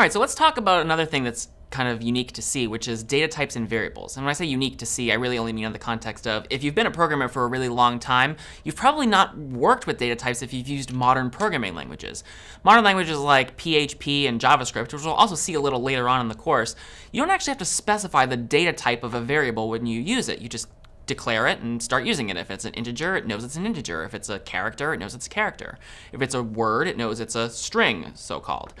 All right, so let's talk about another thing that's kind of unique to C, which is data types and variables. And when I say unique to C, I really only mean in the context of if you've been a programmer for a really long time, you've probably not worked with data types if you've used modern programming languages. Modern languages like PHP and JavaScript, which we'll also see a little later on in the course, you don't actually have to specify the data type of a variable when you use it. You just declare it and start using it. If it's an integer, it knows it's an integer. If it's a character, it knows it's a character. If it's a word, it knows it's a string, so-called.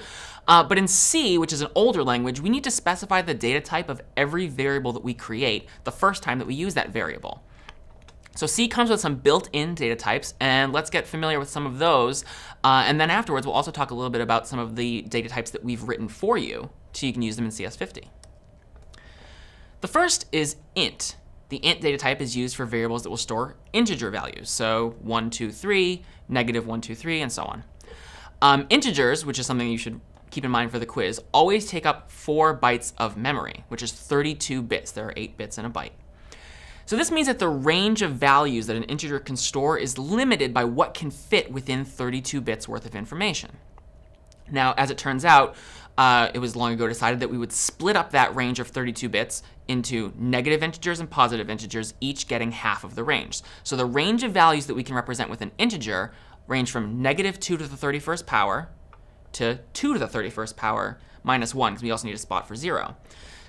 But in C, which is an older language, we need to specify the data type of every variable that we create the first time that we use that variable. So C comes with some built-in data types, and let's get familiar with some of those. And then afterwards, we'll also talk a little bit about some of the data types that we've written for you so you can use them in CS50. The first is int. The int data type is used for variables that will store integer values, so 1, 2, 3, negative 1, 2, 3, and so on. Integers, which is something you should keep in mind for the quiz, always take up 4 bytes of memory, which is 32 bits. There are 8 bits in a byte. So this means that the range of values that an integer can store is limited by what can fit within 32 bits worth of information. Now, as it turns out, it was long ago decided that we would split up that range of 32 bits into negative integers and positive integers, each getting half of the range. So the range of values that we can represent with an integer range from negative 2 to the 31st power to 2 to the 31st power minus 1, because we also need a spot for 0.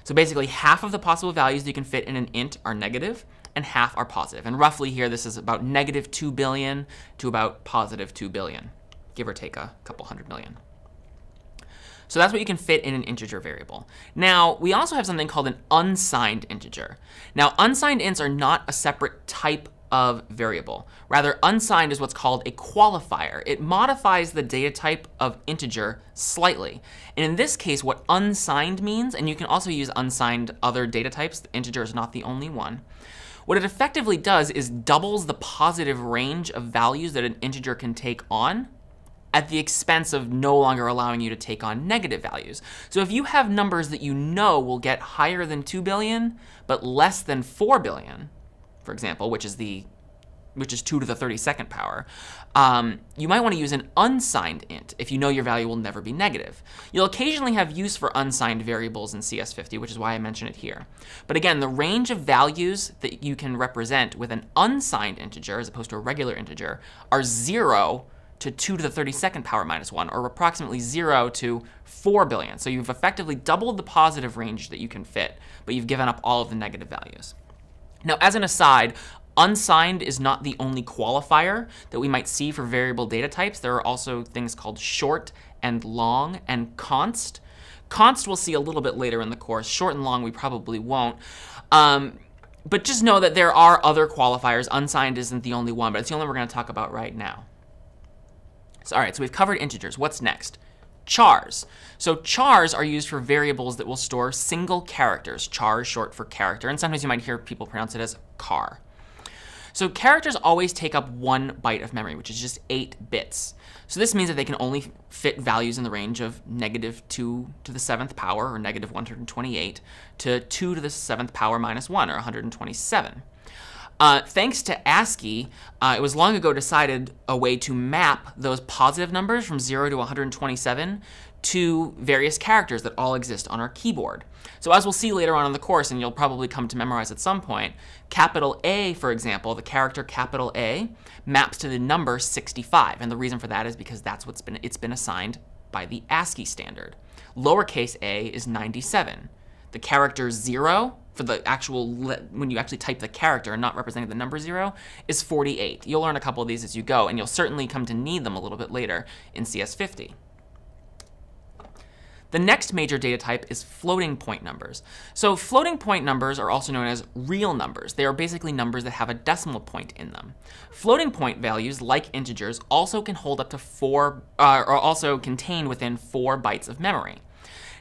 So basically, half of the possible values that you can fit in an int are negative, and half are positive. And roughly here, this is about negative 2 billion to about positive 2 billion, give or take a couple hundred million. So that's what you can fit in an integer variable. Now, we also have something called an unsigned integer. Now, unsigned ints are not a separate type of variable. Rather, unsigned is what's called a qualifier. It modifies the data type of integer slightly. And in this case, what unsigned means, and you can also use unsigned other data types, the integer is not the only one. What it effectively does is doubles the positive range of values that an integer can take on, at the expense of no longer allowing you to take on negative values. So if you have numbers that you know will get higher than 2 billion, but less than 4 billion, for example, which is 2 to the 32nd power, you might want to use an unsigned int if you know your value will never be negative. You'll occasionally have use for unsigned variables in CS50, which is why I mention it here. But again, the range of values that you can represent with an unsigned integer, as opposed to a regular integer, are 0 to 2 to the 32nd power minus 1, or approximately 0 to 4 billion. So you've effectively doubled the positive range that you can fit, but you've given up all of the negative values. Now, as an aside, unsigned is not the only qualifier that we might see for variable data types. There are also things called short and long and const. Const we'll see a little bit later in the course. Short and long we probably won't. But just know that there are other qualifiers. Unsigned isn't the only one, but it's the only one we're going to talk about right now. So, all right, so we've covered integers. What's next? Chars. So chars are used for variables that will store single characters. Char is short for character, and sometimes you might hear people pronounce it as car. So characters always take up 1 byte of memory, which is just 8 bits. So this means that they can only fit values in the range of negative 2 to the 7th power, or negative 128, to 2 to the 7th power minus 1, or 127. Thanks to ASCII, it was long ago decided a way to map those positive numbers from 0 to 127 to various characters that all exist on our keyboard. So as we'll see later on in the course, and you'll probably come to memorize at some point, capital A, for example, the character capital A maps to the number 65. And the reason for that is because that's what it's been assigned by the ASCII standard. Lowercase a is 97. The character 0, for the actual, when you actually type the character and not representing the number 0, is 48. You'll learn a couple of these as you go, and you'll certainly come to need them a little bit later in CS50. The next major data type is floating point numbers. So floating point numbers are also known as real numbers. They are basically numbers that have a decimal point in them. Floating point values, like integers, also can hold up to 4, or also contain within 4 bytes of memory.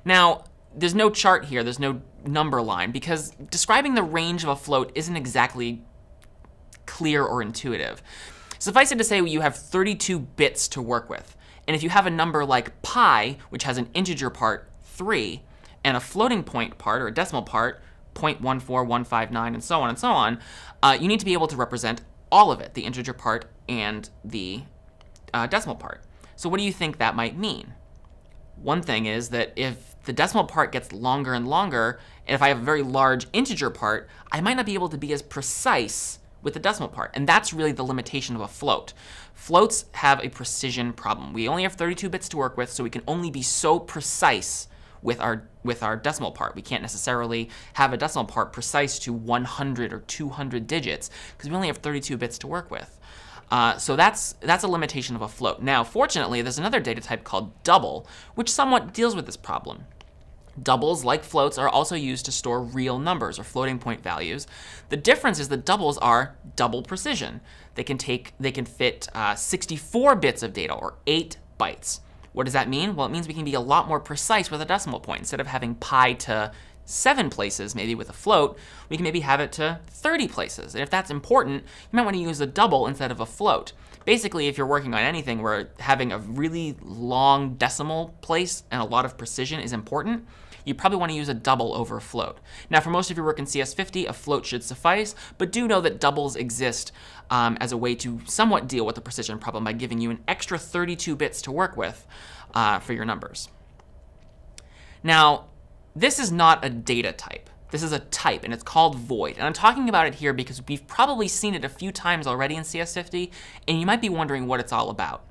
Now, there's no chart here, there's no number line, because describing the range of a float isn't exactly clear or intuitive. Suffice it to say, you have 32 bits to work with. And if you have a number like pi, which has an integer part, 3, and a floating point part, or a decimal part, 0.14159, and so on, you need to be able to represent all of it, the integer part and the decimal part. So what do you think that might mean? One thing is that if the decimal part gets longer and longer, and if I have a very large integer part, I might not be able to be as precise with the decimal part. And that's really the limitation of a float. Floats have a precision problem. We only have 32 bits to work with, so we can only be so precise with our decimal part. We can't necessarily have a decimal part precise to 100 or 200 digits because we only have 32 bits to work with. So that's a limitation of a float. Now, fortunately, there's another data type called double, which somewhat deals with this problem. Doubles, like floats, are also used to store real numbers or floating point values. The difference is that doubles are double precision. They can fit 64 bits of data, or 8 bytes. What does that mean? Well, it means we can be a lot more precise with a decimal point. Instead of having pi to 7 places, maybe with a float, we can maybe have it to 30 places. And if that's important, you might want to use a double instead of a float. Basically, if you're working on anything where having a really long decimal place and a lot of precision is important, you probably want to use a double over a float. Now, for most of your work in CS50, a float should suffice, but do know that doubles exist as a way to somewhat deal with the precision problem by giving you an extra 32 bits to work with for your numbers. Now, this is not a data type. This is a type, and it's called void. And I'm talking about it here because we've probably seen it a few times already in CS50, and you might be wondering what it's all about.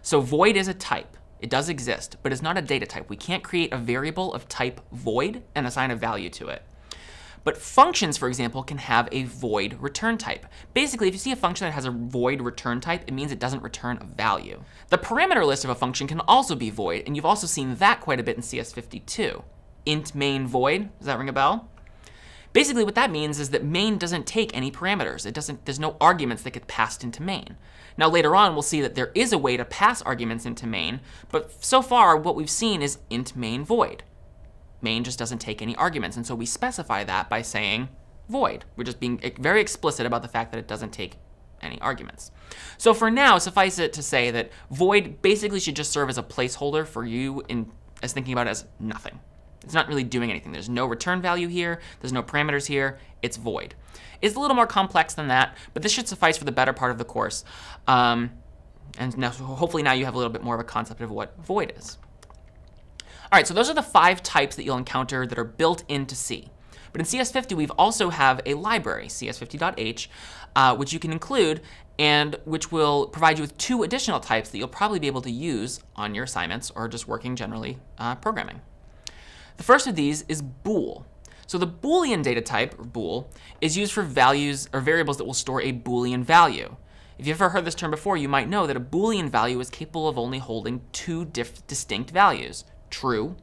So void is a type. It does exist, but it's not a data type. We can't create a variable of type void and assign a value to it. But functions, for example, can have a void return type. Basically, if you see a function that has a void return type, it means it doesn't return a value. The parameter list of a function can also be void, and you've also seen that quite a bit in CS50 too. Int main void, does that ring a bell? Basically, what that means is that main doesn't take any parameters. There's no arguments that get passed into main. Now, later on, we'll see that there is a way to pass arguments into main, but so far, what we've seen is int main void. Main just doesn't take any arguments, and so we specify that by saying void. We're just being very explicit about the fact that it doesn't take any arguments. So for now, suffice it to say that void basically should just serve as a placeholder for you as thinking about it as nothing. It's not really doing anything. There's no return value here. There's no parameters here. It's void. It's a little more complex than that, but this should suffice for the better part of the course. And now, hopefully now you have a little bit more of a concept of what void is. All right, so those are the 5 types that you'll encounter that are built into C. But in CS50, we've also have a library, CS50.h, which you can include and which will provide you with 2 additional types that you'll probably be able to use on your assignments or just working generally programming. The first of these is bool. So the Boolean data type, or bool, is used for values or variables that will store a Boolean value. If you've ever heard this term before, you might know that a Boolean value is capable of only holding 2 distinct values, true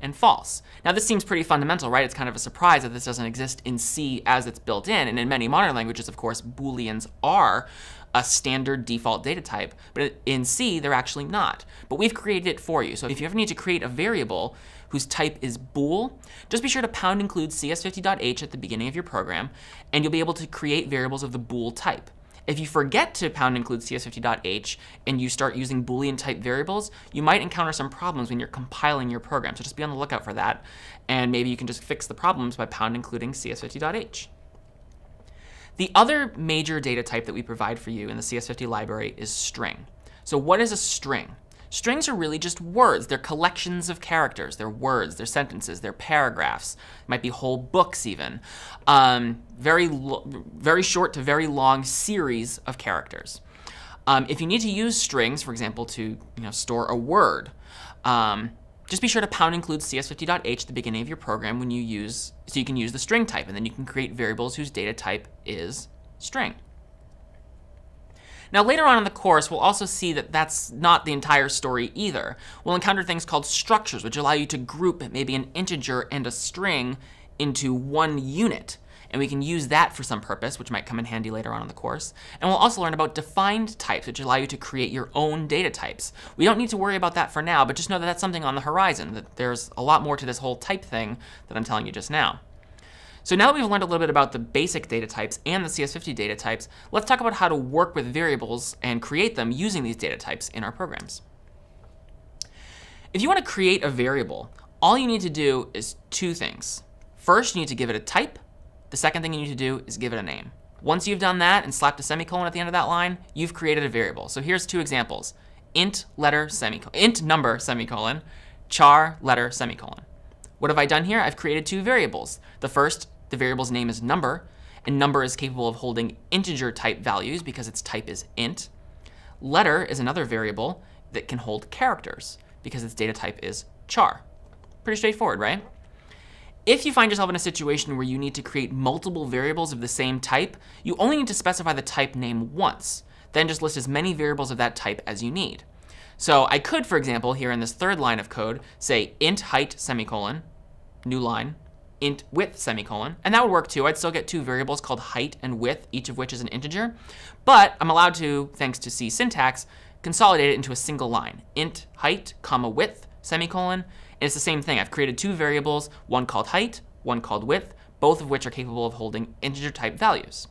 and false. Now, this seems pretty fundamental, right? It's kind of a surprise that this doesn't exist in C as it's built in. And in many modern languages, of course, Booleans are a standard default data type, but in C, they're actually not. But we've created it for you. So if you ever need to create a variable whose type is bool, just be sure to # include cs50.h at the beginning of your program, and you'll be able to create variables of the bool type. If you forget to # include cs50.h and you start using Boolean type variables, you might encounter some problems when you're compiling your program. So just be on the lookout for that, and maybe you can just fix the problems by # including cs50.h. The other major data type that we provide for you in the CS50 library is string. So what is a string? Strings are really just words. They're collections of characters. They're words, they're sentences, they're paragraphs. It might be whole books even. Very short to very long series of characters. If you need to use strings, for example, to store a word, just be sure to # include cs50.h at the beginning of your program when you use, so you can use the string type, and then you can create variables whose data type is string. Now, later on in the course, we'll also see that that's not the entire story either. We'll encounter things called structures, which allow you to group maybe an integer and a string into one unit. And we can use that for some purpose, which might come in handy later on in the course. And we'll also learn about defined types, which allow you to create your own data types. We don't need to worry about that for now, but just know that that's something on the horizon, that there's a lot more to this whole type thing that I'm telling you just now. So now that we've learned a little bit about the basic data types and the CS50 data types, let's talk about how to work with variables and create them using these data types in our programs. If you want to create a variable, all you need to do is 2 things. First, you need to give it a type. The second thing you need to do is give it a name. Once you've done that and slapped a semicolon at the end of that line, you've created a variable. So here's 2 examples. Int letter semicolon, int number semicolon, char letter semicolon. What have I done here? I've created two variables. The first, the variable's name is number, and number is capable of holding integer type values because its type is int. Letter is another variable that can hold characters because its data type is char. Pretty straightforward, right? If you find yourself in a situation where you need to create multiple variables of the same type, you only need to specify the type name once, then just list as many variables of that type as you need. So I could, for example, here in this third line of code, say int height semicolon, new line, int width semicolon, and that would work too. I'd still get two variables called height and width, each of which is an integer, but I'm allowed to, thanks to C syntax, consolidate it into a single line, int height, comma width, semicolon, and it's the same thing. I've created two variables, one called height, one called width, both of which are capable of holding integer type values.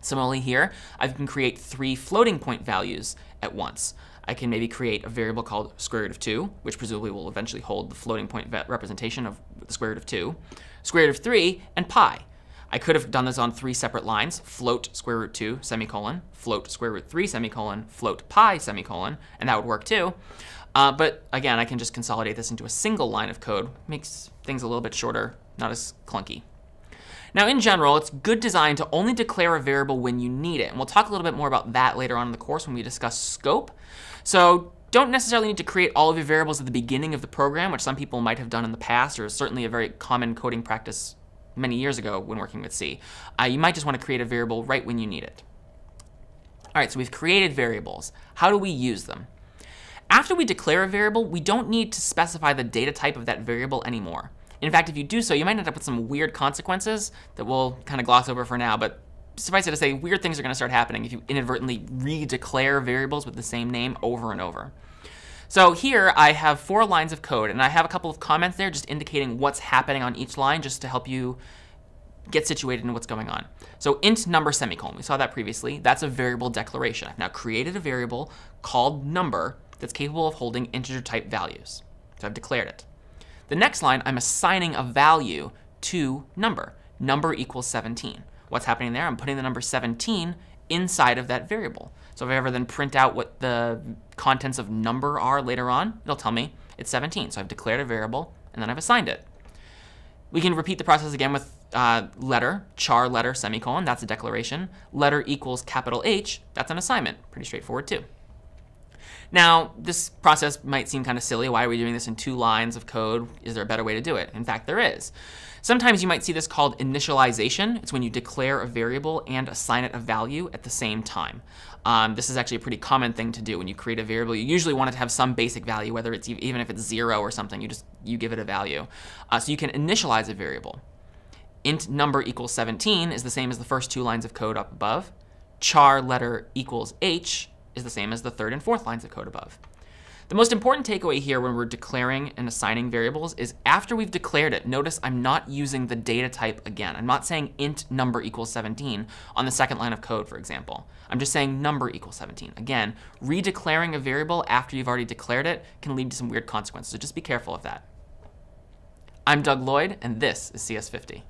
Similarly here, I can create three floating point values at once. I can maybe create a variable called √2, which presumably will eventually hold the floating point representation of the √2, √3, and pi. I could have done this on three separate lines, float √2 semicolon, float √3 semicolon, float pi semicolon, and that would work too. But again, I can just consolidate this into a single line of code. Makes things a little bit shorter, not as clunky. Now in general, it's good design to only declare a variable when you need it. And we'll talk a little bit more about that later on in the course when we discuss scope. So don't necessarily need to create all of your variables at the beginning of the program, which some people might have done in the past, or is certainly a very common coding practice many years ago when working with C. You might just want to create a variable right when you need it. All right, so we've created variables. How do we use them? After we declare a variable, we don't need to specify the data type of that variable anymore. In fact, if you do so, you might end up with some weird consequences that we'll kind of gloss over for now, but suffice it to say, weird things are going to start happening if you inadvertently redeclare variables with the same name over and over. So here I have four lines of code, and I have a couple of comments there just indicating what's happening on each line just to help you get situated in what's going on. So int number semicolon, we saw that previously. That's a variable declaration. I've now created a variable called number that's capable of holding integer type values. So I've declared it. The next line, I'm assigning a value to number. Number equals 17. What's happening there? I'm putting the number 17 inside of that variable. So if I ever then print out what the contents of number are later on, it'll tell me it's 17. So I've declared a variable, and then I've assigned it. We can repeat the process again with letter, char letter semicolon. That's a declaration. Letter equals capital H. That's an assignment. Pretty straightforward, too. Now, this process might seem kind of silly. Why are we doing this in two lines of code? Is there a better way to do it? In fact, there is. Sometimes you might see this called initialization. It's when you declare a variable and assign it a value at the same time. This is actually a pretty common thing to do. When you create a variable, you usually want it to have some basic value, whether it's even if it's 0 or something, you give it a value. So you can initialize a variable. Int number equals 17 is the same as the first two lines of code up above. Char letter equals h is the same as the third and fourth lines of code above. The most important takeaway here when we're declaring and assigning variables is after we've declared it, notice I'm not using the data type again. I'm not saying int number equals 17 on the second line of code, for example. I'm just saying number equals 17. Again, redeclaring a variable after you've already declared it can lead to some weird consequences, so just be careful of that. I'm Doug Lloyd, and this is CS50.